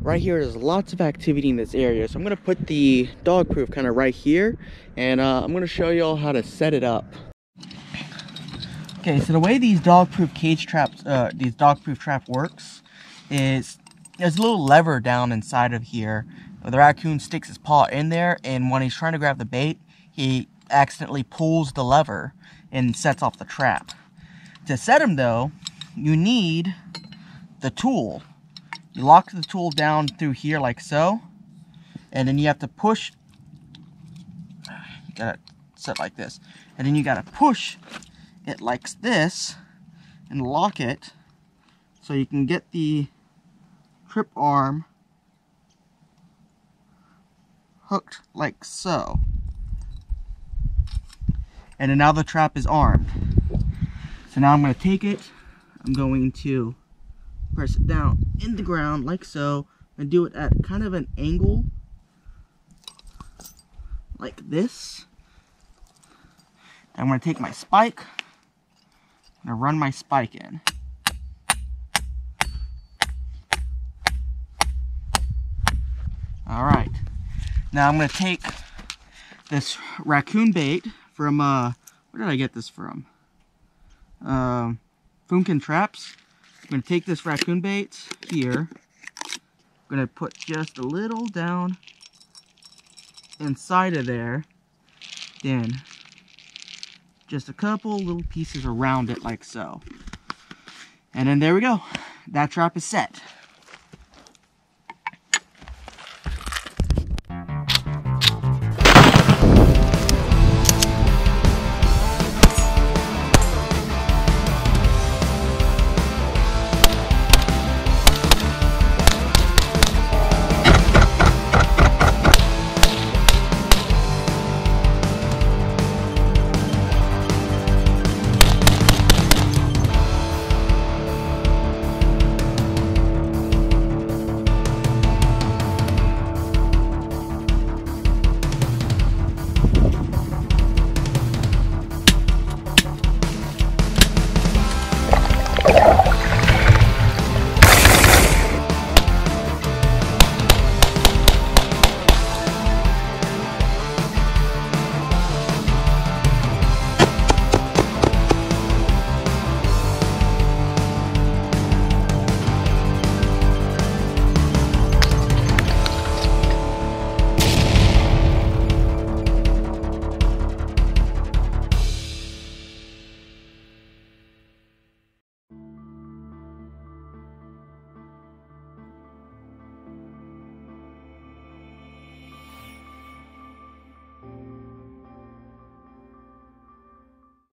right here there's lots of activity in this area, so I'm gonna put the dog proof kind of right here, and I'm gonna show you all how to set it up. Okay, so the way these dog proof cage traps, works is there's a little lever down inside of here. The raccoon sticks his paw in there, and when he's trying to grab the bait, he accidentally pulls the lever and sets off the trap. To set him though, you need the tool. You lock the tool down through here like so, and then you have to push. You gotta set like this, and then you gotta push it like this and lock it so you can get the trip arm hooked like so. And then now the trap is armed. So now I'm going to take it, I'm going to press it down in the ground like so, and do it at kind of an angle like this. I'm going to take my spike, I'm going to run my spike in. Alright, now I'm going to take this raccoon bait from, where did I get this from? Funken Traps. I'm going to take this raccoon bait here. I'm going to put just a little down inside of there. Then, just a couple little pieces around it like so. And then there we go. That trap is set.